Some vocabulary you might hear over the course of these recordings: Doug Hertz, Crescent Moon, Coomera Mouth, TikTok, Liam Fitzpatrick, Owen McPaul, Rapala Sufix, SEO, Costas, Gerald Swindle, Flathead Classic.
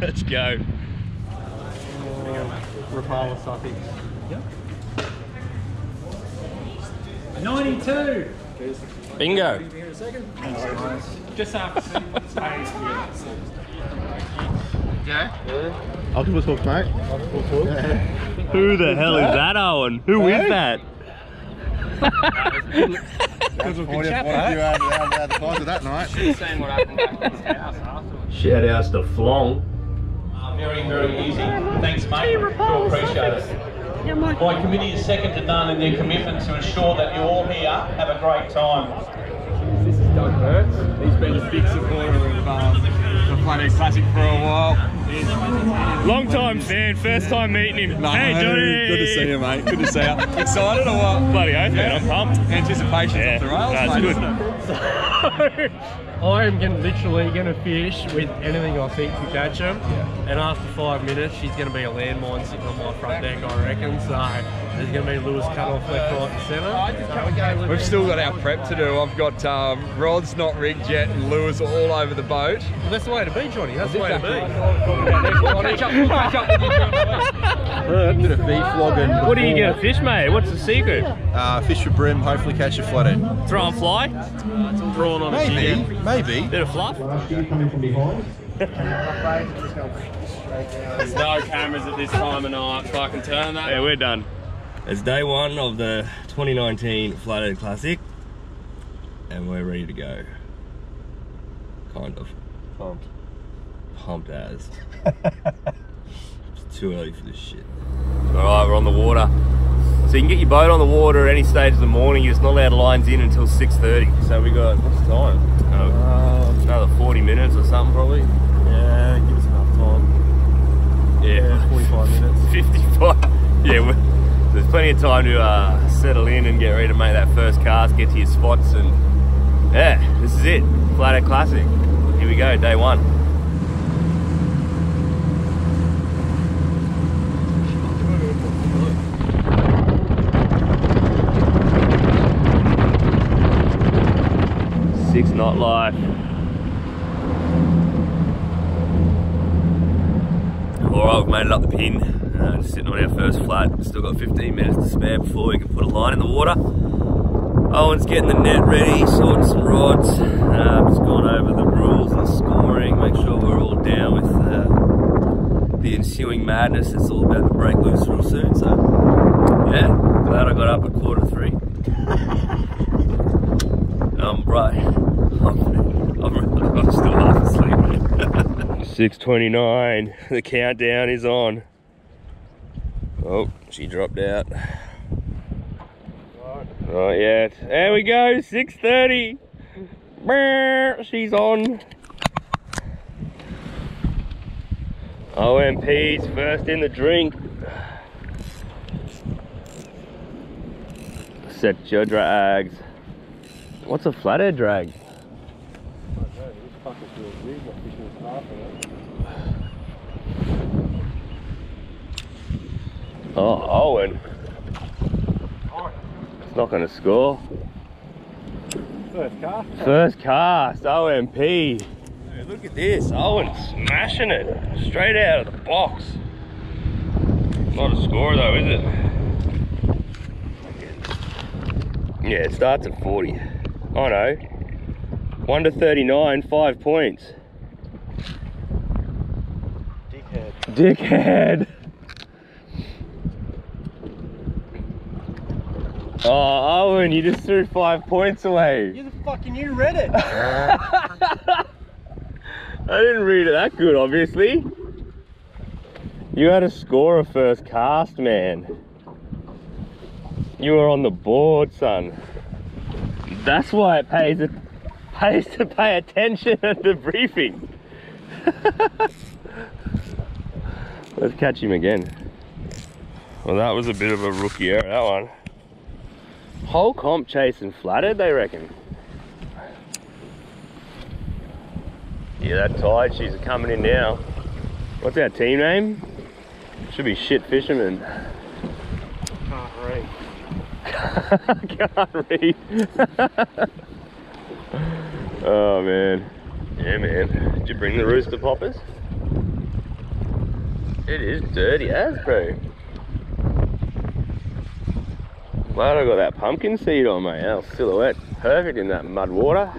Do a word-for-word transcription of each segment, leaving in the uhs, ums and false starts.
Let's go. Rapala Sufix. Yep. ninety-two. Bingo. Just after. Yeah. Octopus hook, mate. Octopus hook. Who the hell is that, Owen? Who hey? is that? Because we can chat about the size of that night. Should have seen what happened back in his house afterwards. Shout outs to Flong. Uh, very, very easy. Thanks, mate. We'll appreciate it. My committee is second to none in their commitment to ensure that you all here have a great time. This is Doug Hertz. He's been a big supporter of um, the Flathead Classic for a while. Long time fan, first time meeting him. No, hey, Johnny! Good to see you, mate. Good to see you. Excited or what? Bloody oath, yeah. Man, I'm pumped. Anticipation's yeah. off the rails, no, mate. Good. So, I'm gonna, literally going to fish with anything I think can catch him. Yeah. And after five minutes, she's going to be a landmine sitting on my front deck, I reckon. So there's going to be Lewis cut off left, right and centre. We've still got our prep to do. I've got um, rods not rigged yet and lures all over the boat. Well, that's the way to be, Johnny. That's the way to be. We'll catch up, we'll catch up with you, Johnny. I'm going to be flogging. What are you going to fish, mate? What's the secret? Uh, fish for brim, hopefully catch a flathead. Throw and fly? Prawn on a jig. Maybe. Bit of fluff. Coming from behind. There's no cameras at this time of night, so I can turn that. Yeah, we're done. It's day one of the twenty nineteen Flathead Classic, and we're ready to go. Kind of. Pumped. Pumped as. It's too early for this shit. Alright, we're on the water. So you can get your boat on the water at any stage of the morning. It's not allowed lines in until six thirty. So we got, what's the time? Uh, another forty minutes or something probably. Yeah, give us enough time. Yeah, yeah forty-five minutes. fifty-five. Yeah, well, there's plenty of time to uh, settle in and get ready to make that first cast, get to your spots, and yeah, this is it. Flathead Classic. Here we go, day one. Six knot life. Alright, we've made it up the pin. Uh, just sitting on our first flat. We've still got fifteen minutes to spare before we can put a line in the water. Owen's getting the net ready, sorting some rods. Uh, just gone over the rules and scoring, make sure we're all down with uh, the ensuing madness. It's all about to break loose real soon, so yeah, glad I got up at quarter to three. Um, right, I'm, I'm, I'm still half asleep. six twenty-nine, the countdown is on. Oh, she dropped out. Not yet. There we go, six thirty. She's on. O M P's first in the drink. Set your drags. What's a flathead drag? Oh, Owen. It's not going to score. First cast. First cast, O M P. Dude, look at this, Owen smashing it. Straight out of the box. Not a score though, is it? Yeah, it starts at forty. Oh no, one to thirty-nine, five points. Dickhead. Dickhead. Oh, Owen, you just threw five points away. You the fucking, you read it. I didn't read it that good, obviously. You had to score a first cast, man. You were on the board, son. That's why it pays, it pays to pay attention at the briefing. Let's catch him again. Well, that was a bit of a rookie error, that one. Whole comp chasing flathead, they reckon. Yeah, that tide, she's coming in now. What's our team name? Should be Shit Fisherman. Can't read. Can't read. Oh man. Yeah man. Did you bring the rooster poppers? It is dirty as, bro. Glad I got that pumpkin seed on my elf silhouette. Perfect in that mud water.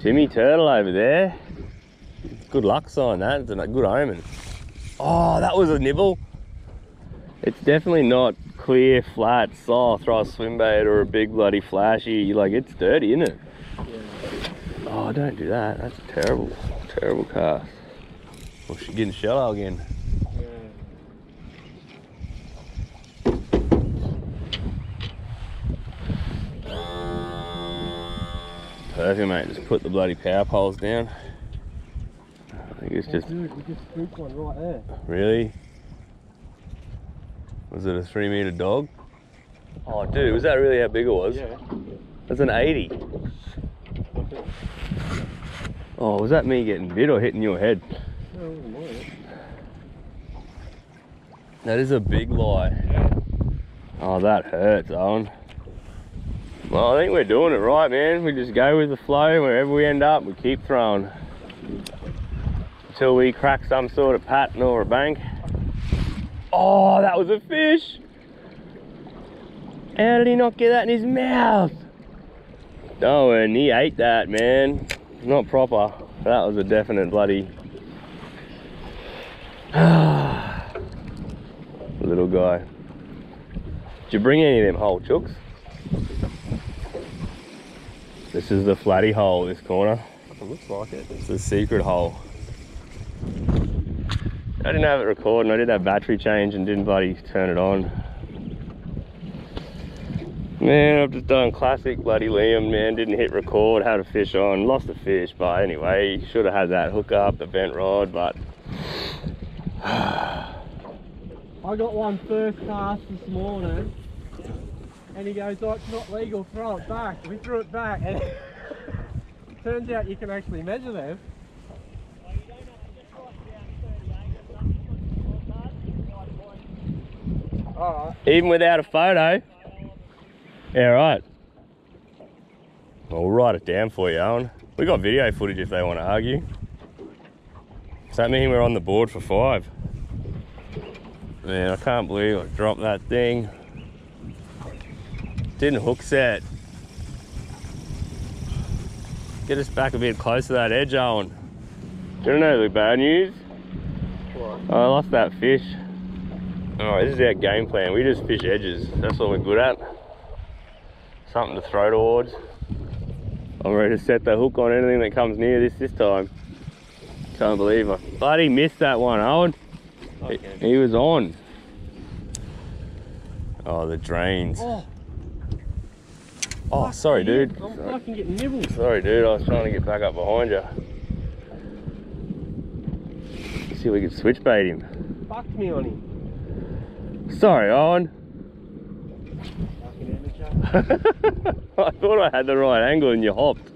Jimmy Turtle over there. Good luck sign, that. It's a good omen. Oh, that was a nibble. It's definitely not clear, flat, soft, throw a swim bait or a big bloody flashy. Like, it's dirty, isn't it? Oh, don't do that. That's a terrible, terrible cast. Well, she's getting shallow again. Perfect, mate. Just put the bloody power poles down. I think it's just... Dude, we just scooped one right there. Really? Was it a three metre dog? Oh, dude, was that really how big it was? Yeah. That's an eighty. Oh, was that me getting bit or hitting your head? No, it wasn't mine. That is a big lie. Oh, that hurts, Owen. Well, I think we're doing it right, man. We just go with the flow. Wherever we end up, we keep throwing. Until we crack some sort of pattern or a bank. Oh, that was a fish! How did he not get that in his mouth? Oh, and he ate that, man. Not proper. That was a definite bloody... Little guy. Did you bring any of them hole chooks? This is the flatty hole, this corner. It looks like it. It's the secret hole. I didn't have it recording, I did that battery change and didn't bloody turn it on. Man, I've just done classic bloody Liam, man, didn't hit record, had a fish on, lost the fish, but anyway, should have had that hook up, the bent rod, but... I got one first cast this morning, and he goes, oh, it's not legal, throw it back. We threw it back, and it turns out you can actually measure them. Right. Even without a photo? Yeah, right. I'll write it down for you, Owen. We got video footage if they want to argue. Does that mean we're on the board for five? Man, I can't believe I dropped that thing. Didn't hook set. Get us back a bit closer to that edge, Owen. Do you know the bad news? What? I lost that fish. Alright, this is our game plan. We just fish edges. That's what we're good at. Something to throw towards. I'm ready to set the hook on anything that comes near this this time. Can't believe I bloody missed that one, Owen. Okay. He, he was on. Oh, the drains. Oh, oh sorry, dude. I'm sorry. Fucking getting nibbled. Sorry, dude. I was trying to get back up behind you. Let's see if we can switch bait him. Fuck me on him. Sorry, Owen. I thought I had the right angle and you hopped.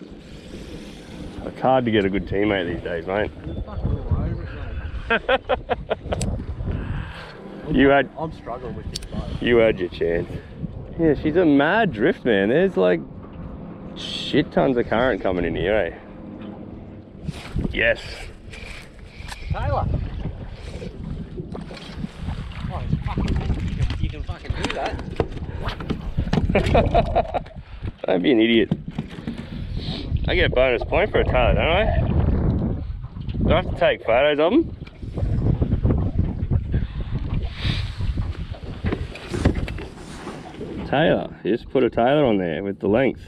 It's hard to get a good teammate these days, mate. you had, I'm struggling with this boat. You had your chance. Yeah, she's a mad drift, man. There's like shit tons of current coming in here, eh? Yes. Taylor. You can fucking do that. Don't be an idiot. I get a bonus point for a tailor, don't I? Do I have to take photos of them? Tailor. You just put a tailor on there with the length.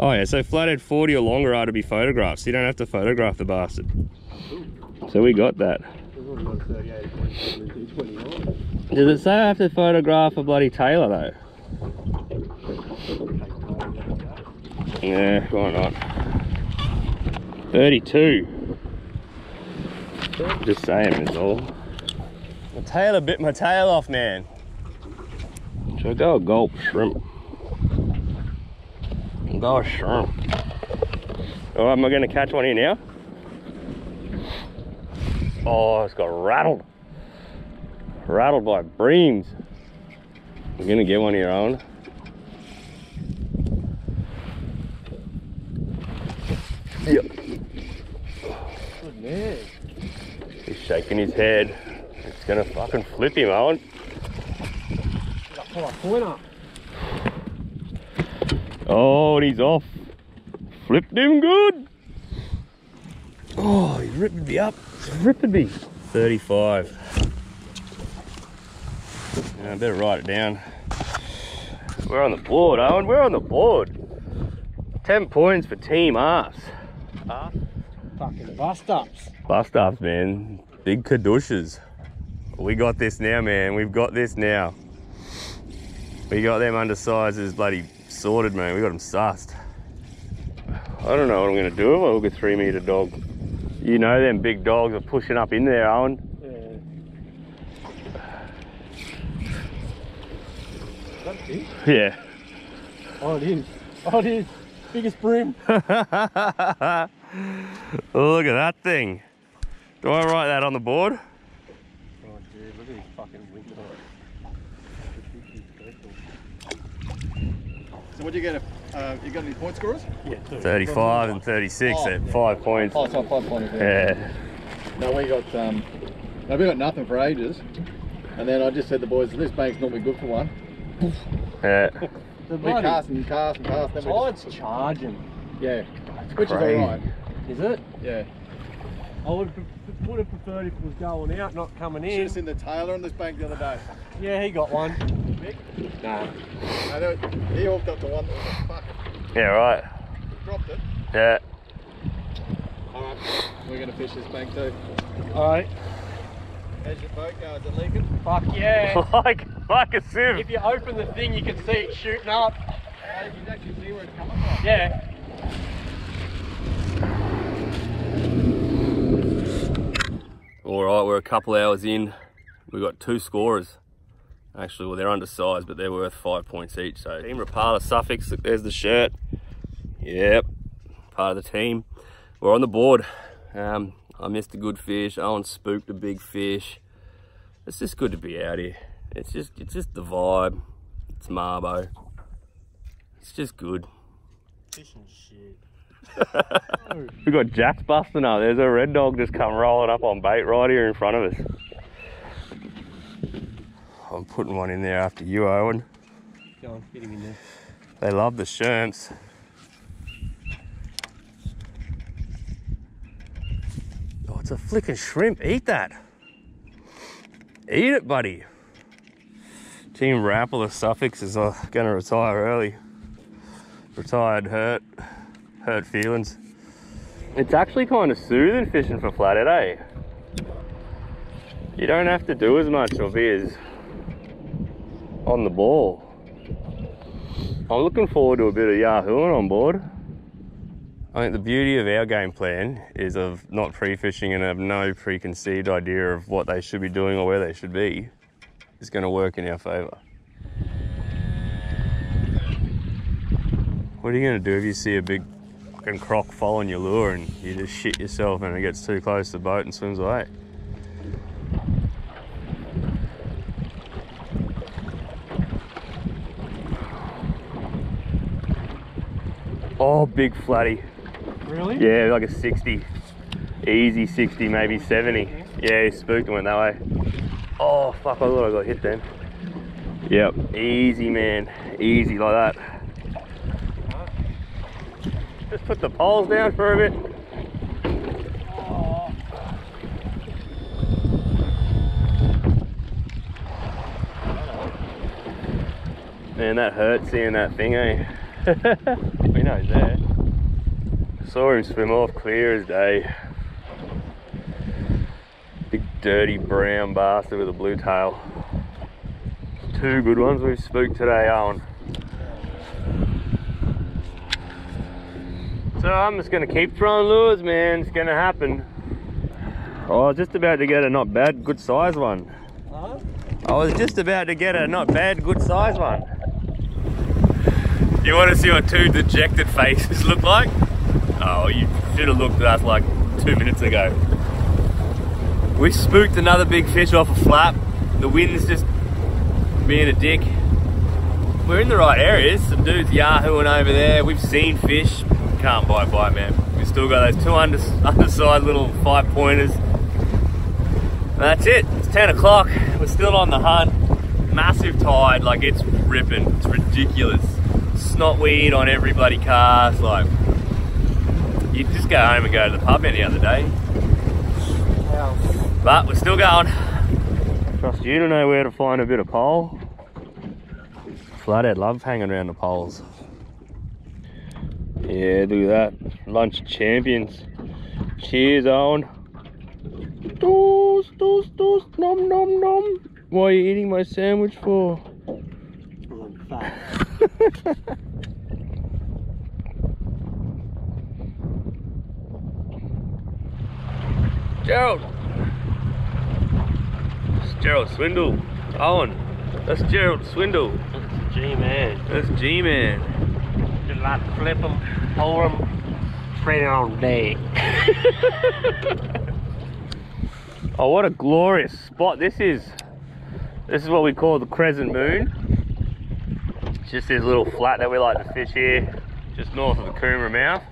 Oh yeah, so flathead forty or longer are to be photographed, so you don't have to photograph the bastard. So we got that. Does it say I have to photograph a bloody tailor though? Yeah, why not? thirty-two. Just saying is all. My tailor bit my tail off, man. Should I go a gulp shrimp? Go a shrimp. Oh, am I going to catch one here now? Oh, it's got rattled. Rattled by breams. We're gonna get one of your own. Yep. Good man. He's shaking his head. It's gonna fucking flip him, Owen. Oh, and he's off. Flipped him good. Oh, he's ripping me up. He's ripping me. thirty-five. Yeah, I better write it down. We're on the board, Owen. We're on the board. ten points for Team Arse. Arse? Fucking bust ups. Bust ups, man. Big kadushes. We got this now, man. We've got this now. We got them undersizes bloody sorted, man. We got them sussed. I don't know what I'm going to do if I hook a three metre dog. You know them big dogs are pushing up in there, Owen. Yeah. That's big? Yeah. Oh, it is. Oh, it is. Biggest brim. Look at that thing. Do I write that on the board? Oh, dude, look at his fucking window. So what do you get? Uh, you got any point scorers? Yeah, two. thirty-five and thirty-six oh, at yeah. five points. Oh, so five points. Yeah. yeah. No, we got um, no, we got nothing for ages, and then I just said to the boys, this bank's normally good for one. Yeah. The we cast and cast and cast. Tide's just... charging. Yeah. That's Which crazy. Is all right. Is it? Yeah. I would have, would have preferred if it was going out, not coming in. Should have seen the tailor on this bank the other day. Yeah, he got one. Mick? Nah. No. He hooked up to one that was a fuck. Yeah, right. Dropped it. Yeah. Alright, we're going to fish this bank too. Alright. How's your boat going? Is it leaking? Fuck yeah. like, like a sieve. If you open the thing, you can see it shooting up. Yeah, you can actually see where it's coming from. Yeah. Alright, we're a couple hours in. We've got two scorers. Actually, well, they're undersized, but they're worth five points each. So, Team Rapala Sufix, look, there's the shirt. Yep, part of the team. We're on the board. Um, I missed a good fish. Owen spooked a big fish. It's just good to be out here. It's just, it's just the vibe. It's Marbo. It's just good. Fishing shit. We've got Jack's busting up. There's a red dog just come rolling up on bait right here in front of us. I'm putting one in there after you, Owen. Go on, get him in there. They love the shrimps. Oh, it's a flicking shrimp. Eat that. Eat it, buddy. Team Rapala Sufix is uh, going to retire early. Retired hurt. Hurt feelings. It's actually kind of soothing fishing for flathead, eh? You don't have to do as much or be as on the ball. I'm looking forward to a bit of yahooing on board. I think the beauty of our game plan is of not pre-fishing and have no preconceived idea of what they should be doing or where they should be. It's going to work in our favour. What are you going to do if you see a big and croc following your lure and you just shit yourself and it gets too close to the boat and swims away? Oh, big flatty. Really? Yeah, like a sixty. Easy sixty, maybe seventy. Yeah, he spooked and went that way. Oh, fuck, I thought I got hit then. Yep, easy, man. Easy like that. Just put the poles down for a bit. Oh. Man, that hurt seeing that thing, eh? We know he's there. Saw him swim off clear as day. Big dirty brown bastard with a blue tail. Two good ones we've spooked today, Owen. So I'm just going to keep throwing lures, man. It's going to happen. Oh, I was just about to get a not bad, good size one. Huh? I was just about to get a not bad, good size one. You want to see what two dejected faces look like? Oh, you should have looked at us like two minutes ago. We spooked another big fish off a flap. The wind's just being a dick. We're in the right areas. Some dudes yahooing over there. We've seen fish. Can't buy a bite, man. We're still got those two under, underside little five pointers. And that's it, it's ten o'clock, we're still on the hunt. Massive tide, like it's ripping, it's ridiculous. Snotweed on every bloody cast, like, you just go home and go to the pub any other day. But we're still going. Trust you to know where to find a bit of pole. Flathead love hanging around the poles. Yeah, look at that. Lunch champions. Cheers, Owen. Toast, toast, toast, nom, nom, nom. What are you eating my sandwich for? I'm fat. Gerald. It's Gerald Swindle. Owen. That's Gerald Swindle. That's G-Man. That's G-Man. Just like flip them, hold them, spread it all day. Oh, what a glorious spot this is. This is what we call the Crescent Moon. It's just this little flat that we like to fish here, just north of the Coomera Mouth.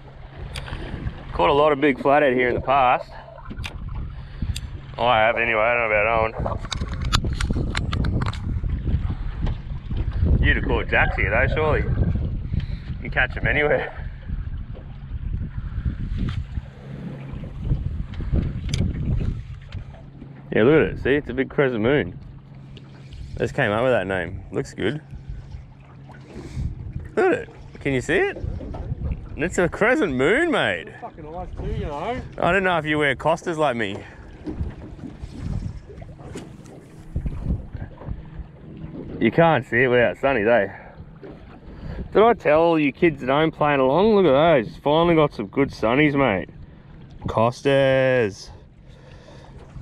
Caught a lot of big flathead here in the past. I have anyway, I don't know about Owen. You'd have caught jacks here though, surely. You can catch them anywhere. Yeah, look at it, see, it's a big crescent moon. Just came up with that name, looks good. Look at it, can you see it? It's a crescent moon, mate. It's fucking nice too, you know. I don't know if you wear Costas like me. You can't see it without sunnies, eh? Did I tell you kids at home playing along? Look at those. Finally got some good sunnies, mate. Costas.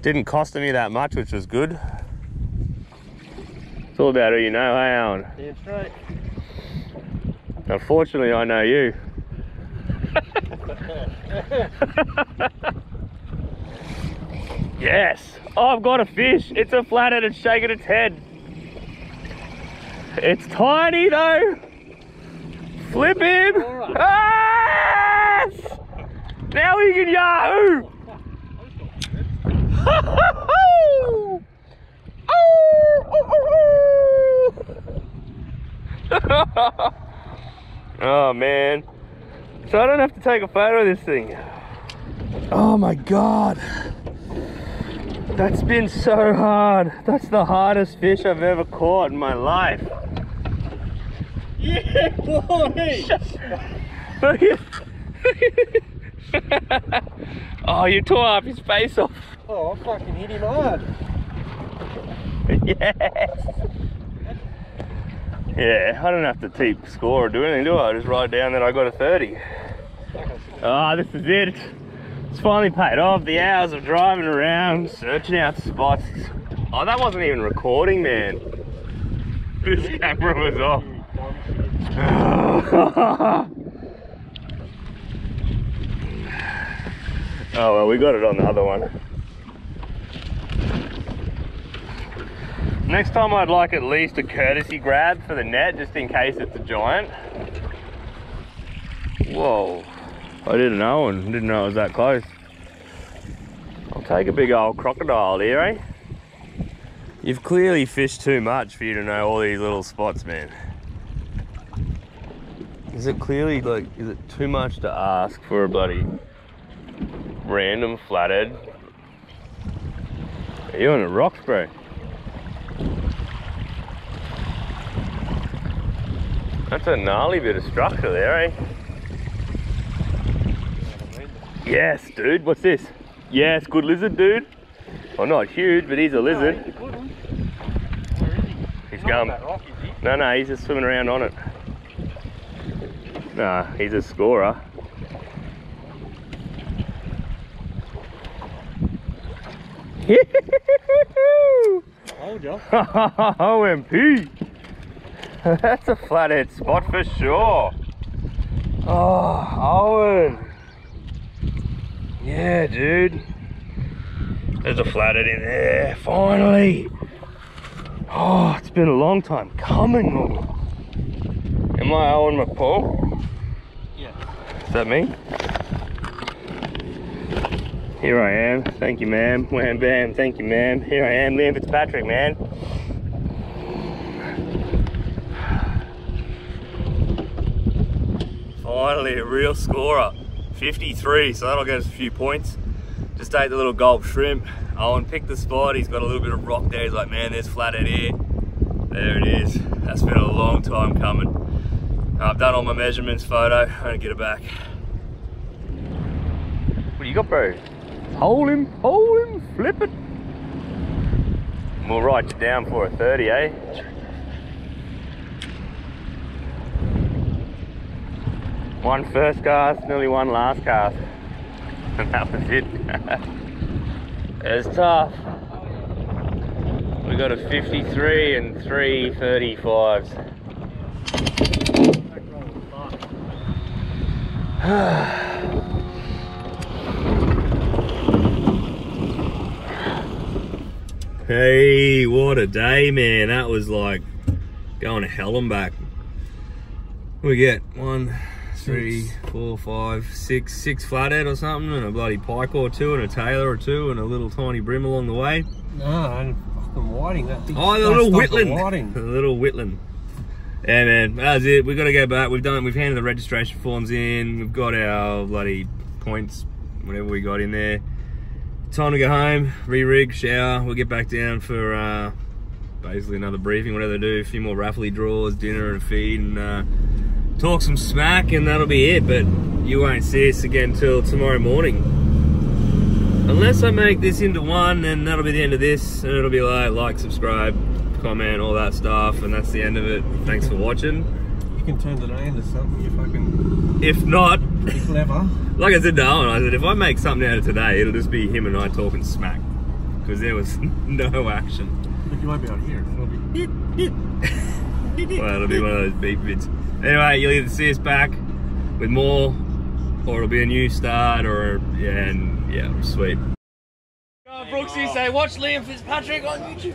Didn't cost me that much, which was good. It's all about who you know, hey, Owen? That's right. Unfortunately, I know you. Yes. Oh, I've got a fish. It's a flathead. It's shaking its head. It's tiny, though. Flip him! Right. Ah! Now we can yahoo! Oh, oh, oh. Oh man! So I don't have to take a photo of this thing. Oh my god! That's been so hard. That's the hardest fish I've ever caught in my life. Yeah, boy! Look at... Oh, you tore half his face off. Oh, I fucking hit him hard. Yes. Yeah, I don't have to keep score or do anything, do I? I just write down that I got a thirty. Ah, oh, this is it. It's finally paid off. The hours of driving around, searching out spots. Oh, that wasn't even recording, man. This camera was off. Oh well, we got it on the other one. Next time I'd like at least a courtesy grab for the net, just in case it's a giant. Whoa, I didn't know and didn't know it was that close. I'll take a big old crocodile here, eh? You've clearly fished too much for you to know all these little spots, man. Is it clearly, like, is it too much to ask for a bloody random flathead? Are you on the rocks, bro? That's a gnarly bit of structure there, eh? Yes, dude, what's this? Yes, good lizard, dude. Well, not huge, but he's a lizard. No, he's a good one. Where is he? He's, he's going. Not on that rock, is he? No, no, he's just swimming around on it. Nah, he's a scorer. Hold ya. O M P! That's a flathead spot for sure. Oh, Owen. Yeah, dude. There's a flathead in there, finally. Oh, it's been a long time coming. Am I Owen McPaul? Yeah. Is that me? Here I am. Thank you, ma'am. Wham bam. Thank you, ma'am. Here I am, Liam Fitzpatrick, man. Finally, a real scorer. fifty-three, so that'll get us a few points. Just ate the little gulp shrimp. Owen picked the spot. He's got a little bit of rock there. He's like, man, there's Flathead here. There it is. That's been a long time coming. I've done all my measurements, photo. I'm gonna get it back. What do you got, bro? Hold him, hold him, flip it. And we'll write you down for a thirty, eh? One first cast, nearly one last cast. And that was it. It's tough. We got a fifty-three and three thirty-fives. Hey, what a day, man. That was like going to hell and back. We get one, three, four, five, six, six flathead or something, and a bloody pike or two, and a tailor or two, and a little tiny brim along the way. No, and fucking whiting. That big oh, the little whitland. The little whitland. Yeah, man, that's it. We've got to go back. We've done. We've handed the registration forms in. We've got our bloody points, whatever we got in there. Time to go home, re-rig, shower. We'll get back down for uh, basically another briefing, whatever they do. A few more raffly draws, dinner and a feed, and uh, talk some smack, and that'll be it. But you won't see us again till tomorrow morning, unless I make this into one. Then that'll be the end of this, and it'll be like, like, subscribe, comment, all that stuff, and that's the end of it. Thanks for watching. You can turn today into something if I can. If not, be clever. Like I said to Owen, I said if I make something out of today, it'll just be him and I talking smack, because there was no action. But you won't be on here. It'll be. Well, it'll be one of those beep bits. Anyway, you'll either see us back with more, or it'll be a new start, or yeah, and yeah, sweet. Oh, Brooksy, say watch Liam Fitzpatrick on YouTube.